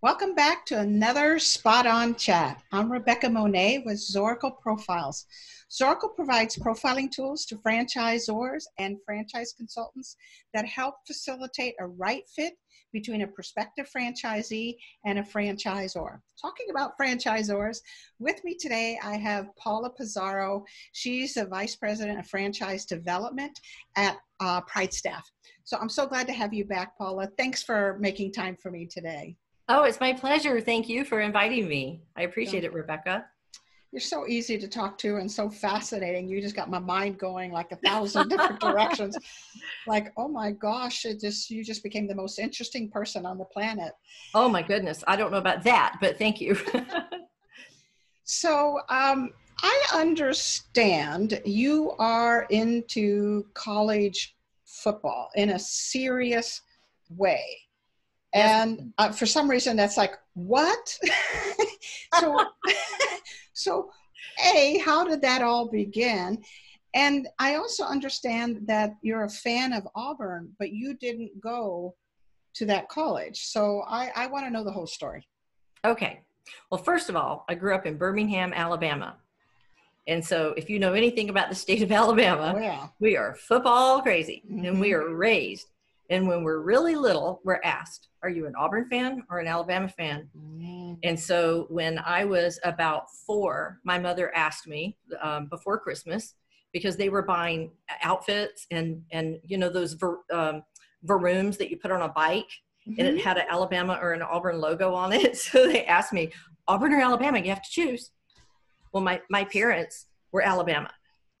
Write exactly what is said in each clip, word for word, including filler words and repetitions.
Welcome back to another Spot On Chat. I'm Rebecca Monet with Zorakle Profiles. Zorakle provides profiling tools to franchisors and franchise consultants that help facilitate a right fit between a prospective franchisee and a franchisor. Talking about franchisors, with me today I have Paula Pizarro. She's the Vice President of Franchise Development at uh, Pride Staff. So I'm so glad to have you back, Paula. Thanks for making time for me today. Oh, it's my pleasure. Thank you for inviting me. I appreciate it, Rebecca. You're so easy to talk to and so fascinating. You just got my mind going like a thousand different directions. Like, oh my gosh, it just you just became the most interesting person on the planet. Oh my goodness. I don't know about that, but thank you. So um, I understand you are into college football in a serious way. And uh, for some reason, that's like, what? so, so, A, how did that all begin? And I also understand that you're a fan of Auburn, but you didn't go to that college. So I, I want to know the whole story. Okay. Well, first of all, I grew up in Birmingham, Alabama. And so if you know anything about the state of Alabama, oh, yeah. we are football crazy, mm-hmm. and we are raised. And when we're really little, we're asked, are you an Auburn fan or an Alabama fan? Mm. And so when I was about four, my mother asked me um, before Christmas, because they were buying outfits and, and you know, those ver, um, varooms that you put on a bike, mm-hmm. and it had an Alabama or an Auburn logo on it. So they asked me, Auburn or Alabama, you have to choose. Well, my, my parents were Alabama,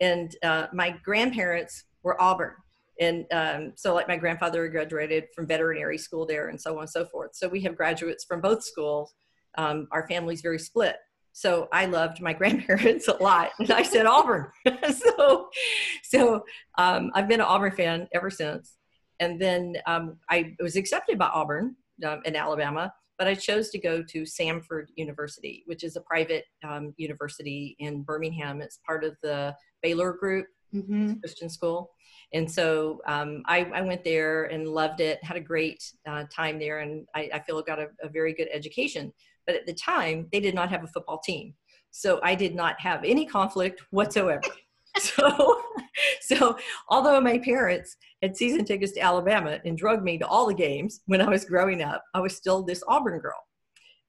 and uh, my grandparents were Auburn. And um, so like my grandfather graduated from veterinary school there and so on and so forth. So we have graduates from both schools. Um, our family's very split. So I loved my grandparents a lot. And I said Auburn. so so um, I've been an Auburn fan ever since. And then um, I was accepted by Auburn um, in Alabama, but I chose to go to Samford University, which is a private um, university in Birmingham. It's part of the Baylor group, mm-hmm. Christian school. And so um, I, I went there and loved it, had a great uh, time there, and I, I feel I got a, a very good education. But at the time, they did not have a football team. So I did not have any conflict whatsoever. so, so although my parents had season tickets to Alabama and drugged me to all the games when I was growing up, I was still this Auburn girl.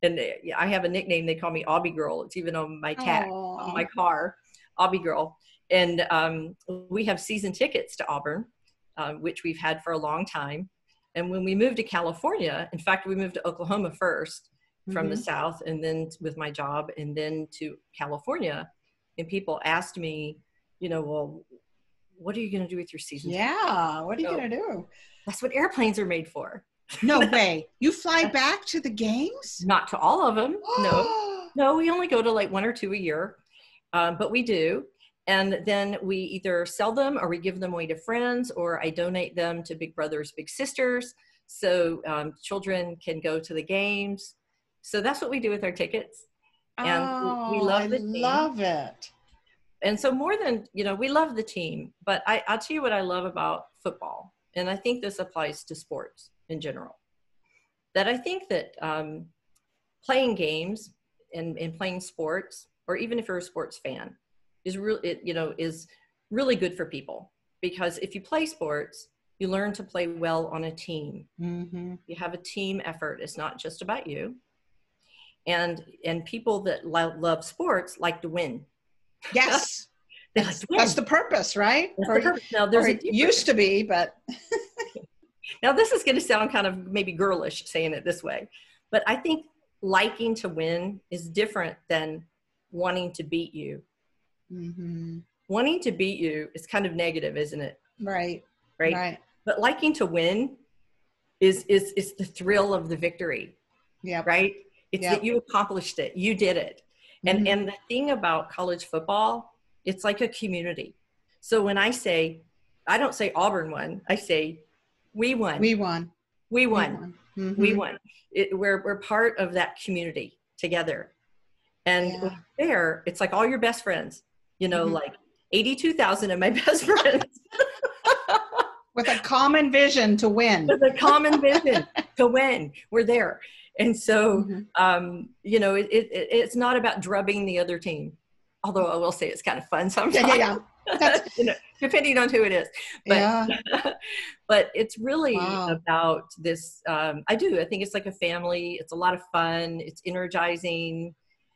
And I have a nickname. They call me Aubie girl. It's even on my tag, Aww. On my car, Aubie girl. And um, we have season tickets to Auburn, uh, which we've had for a long time. And when we moved to California, in fact, we moved to Oklahoma first from mm-hmm. the South, and then with my job, and then to California. And people asked me, you know, well, what are you going to do with your season? Yeah, tickets? What are you so, going to do? That's what airplanes are made for. No way. You fly back to the games? Not to all of them. No, no, we only go to like one or two a year, um, but we do. And then we either sell them or we give them away to friends, or I donate them to Big Brothers Big Sisters, so um, children can go to the games. So that's what we do with our tickets. And oh, we love the I team. love it. And so more than, you know, we love the team, but I, I'll tell you what I love about football, and I think this applies to sports in general, that I think that um, playing games and, and playing sports, or even if you're a sports fan, is really, you know, is really good for people, because if you play sports, you learn to play well on a team. Mm-hmm. You have a team effort. It's not just about you. And and people that lo love sports like to win. Yes, they that's, like to win. That's the purpose, right? That's or, the purpose. Now, there's or it a used to be, but now this is going to sound kind of maybe girlish saying it this way, but I think liking to win is different than wanting to beat you. Mm-hmm. Wanting to beat you is kind of negative, isn't it? Right. Right. Right. But liking to win is, is, is the thrill of the victory. Yeah. Right. It's yep. that you accomplished it. You did it. And, mm-hmm. and the thing about college football, it's like a community. So when I say, I don't say Auburn won, I say, we won. We won. We won. We won. Mm-hmm. we won. It, we're, we're part of that community together. And yeah. there, it's like all your best friends. You know, mm-hmm. like eighty-two thousand of my best friends. With a common vision to win. With a common vision to win. We're there. And so, mm-hmm. um, you know, it, it, it's not about drubbing the other team. Although I will say it's kind of fun sometimes. Yeah, yeah, yeah. That's... you know, depending on who it is. But, yeah. But it's really wow. about this. Um, I do. I think it's like a family. It's a lot of fun. It's energizing.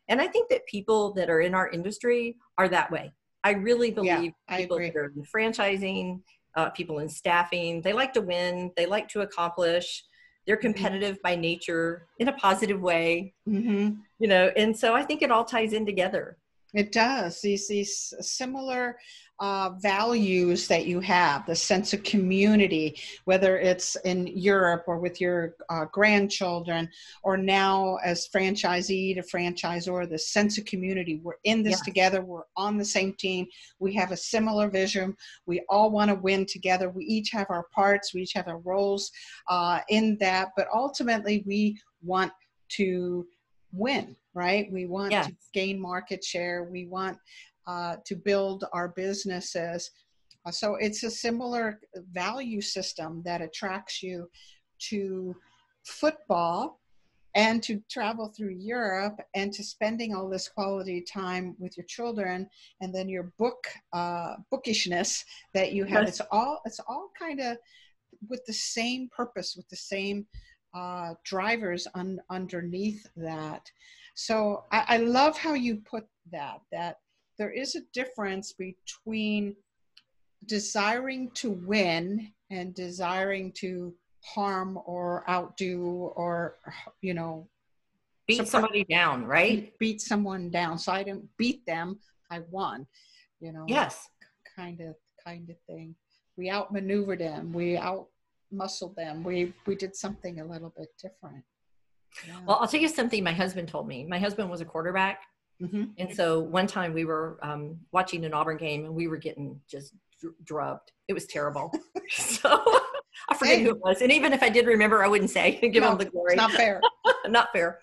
And I think that people that are in our industry are that way. I really believe yeah, people that are in franchising, uh, people in staffing, they like to win. They like to accomplish. They're competitive by nature in a positive way, mm-hmm. you know, and so I think it all ties in together. It does. These, these similar uh, values that you have, the sense of community, whether it's in Europe or with your uh, grandchildren, or now as franchisee to franchisor, the sense of community. We're in this yeah. together. We're on the same team. We have a similar vision. We all want to win together. We each have our parts. We each have our roles uh, in that. But ultimately, we want to win. Right? We want yes. to gain market share. We want uh, to build our businesses. Uh, so it's a similar value system that attracts you to football and to travel through Europe and to spending all this quality time with your children, and then your book uh, bookishness that you have. Yes. It's all, it's all kind of with the same purpose, with the same uh, drivers un- underneath that. So I, I love how you put that, that there is a difference between desiring to win and desiring to harm or outdo or, you know, beat support, somebody down, right? Beat, beat someone down. So I didn't beat them. I won, you know, yes, kind of, kind of thing. We outmaneuvered them. We outmuscled them. We, we did something a little bit different. Yeah. Well, I'll tell you something my husband told me. My husband was a quarterback. Mm-hmm. And so one time we were um, watching an Auburn game and we were getting just dr- drubbed. It was terrible. So I forget hey. who it was. And even if I did remember, I wouldn't say, give no, him the glory. It's not fair. Not fair.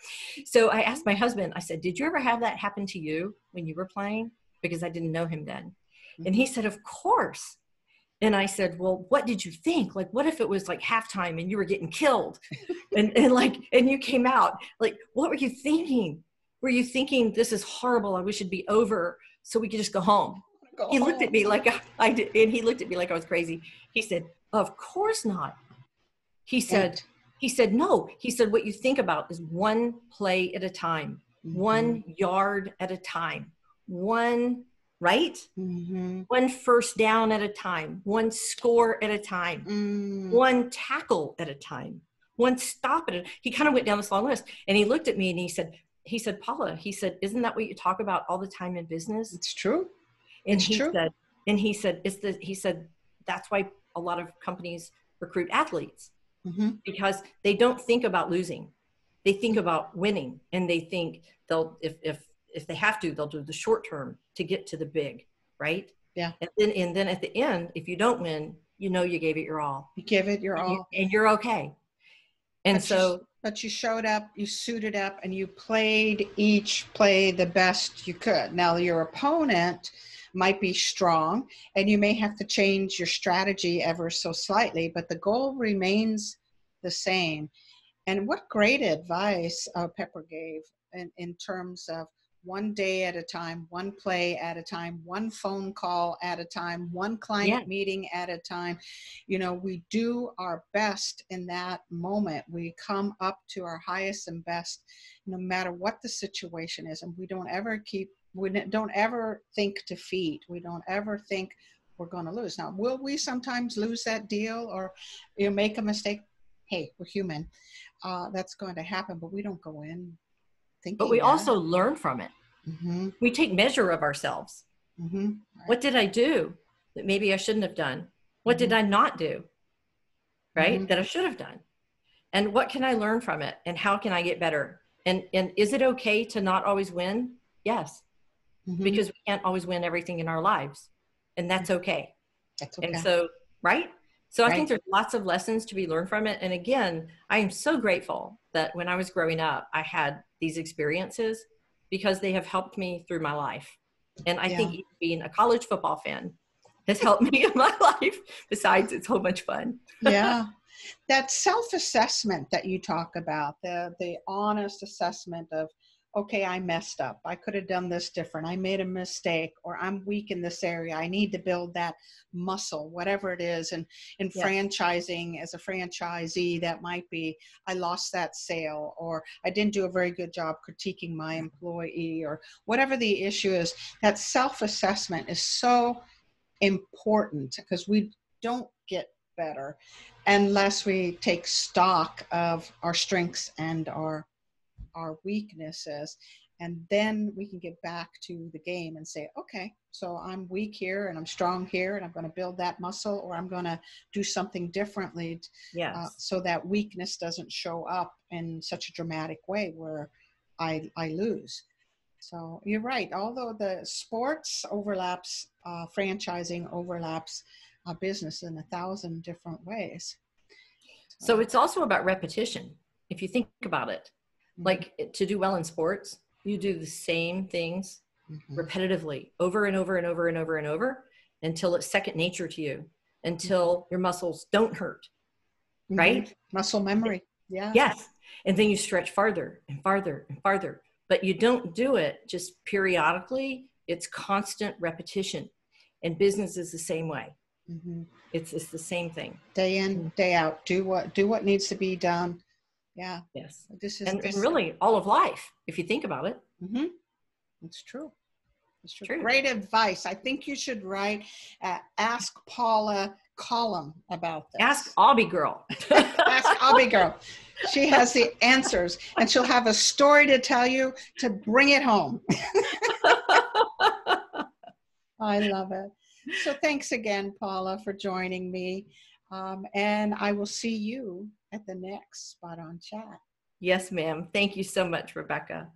So I asked my husband, I said, did you ever have that happen to you when you were playing? Because I didn't know him then. Mm-hmm. And he said, of course. And I said, well, what did you think? Like, what if it was like halftime and you were getting killed and, and like, and you came out, like, what were you thinking? Were you thinking this is horrible? I wish it'd be over so we could just go home. Go he home. looked at me like I, I did. And he looked at me like I was crazy. He said, of course not. He said, and? he said, no, he said, what you think about is one play at a time, mm-hmm. one yard at a time, one right? Mm-hmm. One first down at a time, one score at a time, mm. one tackle at a time, one stop at a time. He kind of went down this long list and he looked at me and he said, he said, Paula, he said, isn't that what you talk about all the time in business? It's true. And it's he true. said, and he said, it's the, he said, that's why a lot of companies recruit athletes mm-hmm. because they don't think about losing. They think about winning, and they think they'll, if, if, if they have to, they'll do the short term to get to the big, right? Yeah. And then, and then at the end, if you don't win, you know, you gave it your all. You give it your and all. You, and you're okay. And but so. You, but you showed up, you suited up, and you played each play the best you could. Now, your opponent might be strong, and you may have to change your strategy ever so slightly, but the goal remains the same. And what great advice uh, Pepper gave in, in terms of one day at a time, one play at a time, one phone call at a time, one client yeah. meeting at a time. You know, we do our best in that moment. We come up to our highest and best, no matter what the situation is. And we don't ever keep, we don't ever think defeat. We don't ever think we're going to lose. Now, will we sometimes lose that deal or, you know, make a mistake? Hey, we're human. Uh, that's going to happen, but we don't go in. But we that. also learn from it. Mm-hmm. We take measure of ourselves. Mm-hmm. Right. What did I do that maybe I shouldn't have done? What mm-hmm. did I not do, right, mm-hmm. that I should have done? And what can I learn from it? And how can I get better? And and is it okay to not always win? Yes, mm-hmm. because we can't always win everything in our lives, and that's okay. That's okay. And so, right? So right. I think there's lots of lessons to be learned from it. And again, I am so grateful that when I was growing up, I had these experiences because they have helped me through my life. And I yeah. think being a college football fan has helped me in my life. Besides, it's so much fun. Yeah. That self-assessment that you talk about, the, the honest assessment of, okay, I messed up. I could have done this different. I made a mistake, or I'm weak in this area. I need to build that muscle, whatever it is. And in yes. franchising, as a franchisee, that might be, I lost that sale, or I didn't do a very good job critiquing my employee, or whatever the issue is. That self-assessment is so important, because we don't get better unless we take stock of our strengths and our our weaknesses, and then we can get back to the game and say, okay, so I'm weak here and I'm strong here, and I'm going to build that muscle, or I'm going to do something differently. Yes. Uh, so that weakness doesn't show up in such a dramatic way where I, I lose. So you're right. Although the sports overlaps, uh, franchising overlaps uh, business in a thousand different ways. So, so it's also about repetition. If you think about it, like to do well in sports, you do the same things mm-hmm. repetitively over and over and over and over and over until it's second nature to you, until your muscles don't hurt, mm-hmm. right? Muscle memory. Yeah. Yes. And then you stretch farther and farther and farther, but you don't do it just periodically. It's constant repetition, and business is the same way. Mm-hmm. It's, it's the same thing. Day in, day out. Do what, do what needs to be done. Yeah. Yes. This is and, this. and really all of life, if you think about it. Mm-hmm. It's true. It's true. true. Great advice. I think you should write uh, Ask Paula column about this. Ask Aubie Girl. Ask Aubie Girl. She has the answers, and she'll have a story to tell you to bring it home. I love it. So thanks again, Paula, for joining me. Um, and I will see you at the next SpotOn Chat. Yes, ma'am. Thank you so much, Rebecca.